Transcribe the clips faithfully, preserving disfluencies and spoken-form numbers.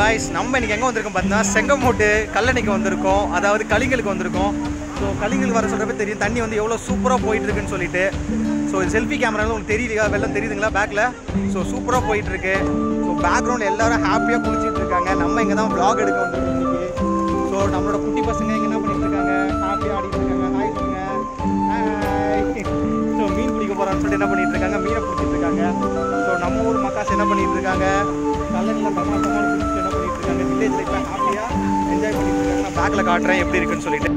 guys, நம்ம இன்னைக்கு எங்க வந்திருக்கோம் பார்த்தா செங்கமோட்டு கல்லணைக்கு வந்திருக்கோம். அதாவது கலிங்கலுக்கு வந்திருக்கோம். ஸோ கலிங்கல் வர சொல்கிறப்ப தெரியும் தண்ணி வந்து எவ்வளோ சூப்பராக போயிட்டுருக்குன்னு சொல்லிட்டு. ஸோ இது செல்ஃபி கேமராவில் உங்களுக்கு தெரியுதுக்கா, வெள்ளம் தெரியுதுங்களா பேக்கில்? ஸோ சூப்பராக போயிட்டுருக்கு. ஸோ பேக்ரவுண்ட் எல்லோரும் ஹாப்பியாக குளிச்சுட்டு இருக்காங்க. நம்ம இங்கே தான் வ்ளாக் எடுக்க வந்துருக்கோம் இன்னைக்கு. ஸோ நம்மளோட குட்டி பசங்க இங்கே என்ன பண்ணிட்டு இருக்காங்க, ஹாப்பியாக ஆடிட்டு இருக்காங்க. ஹாய் சொல்லுங்க. ஸோ மீன் பிடிக்க போகிறான்னு சொல்லிட்டு என்ன பண்ணிட்டு இருக்காங்க, மீனை பிடிச்சிட்டு இருக்காங்க. ஸோ நம்ம ஊர் மக்காஸ் என்ன பண்ணிட்டு இருக்காங்க, கல்லணையில் பக்கமாக பிடிச்சிட்டு என்ன பண்ணிட்டு இருக்காங்க, வில்லேஜ் லைஃப்ல ஹாப்பியாக என்ஜாய் பண்ணிட்டு இருக்காங்க. நான் பேக்கில் காட்டுறேன் எப்படி இருக்குன்னு சொல்லிட்டு.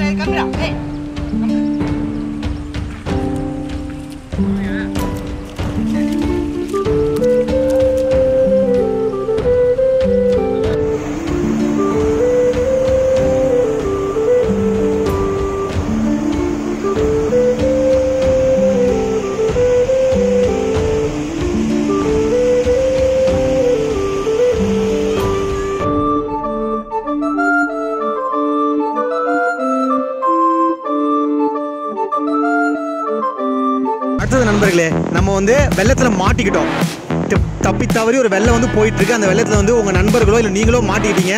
来，干不了，哎，干不了。நண்பர்களே நம்ம வந்து வெள்ளத்துல மாட்டிக்கிட்டோம் தப்பி தவறி ஒரு வெள்ளம் வந்து போயிட்டு இருக்கு. அந்த வெள்ளத்துல வந்து உங்க நண்பர்களோ இல்ல நீங்களோ மாட்டிட்டீங்க.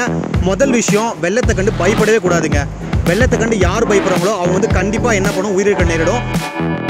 முதல் விஷயம், வெள்ளத்தை கண்டு பயப்படவே கூடாதுங்க. வெள்ளத்தை கண்டு யார் பயப்படுறாங்களோ அவங்க வந்து கண்டிப்பா என்ன பண்ணும், உயிரிழக்க நேரிடும்.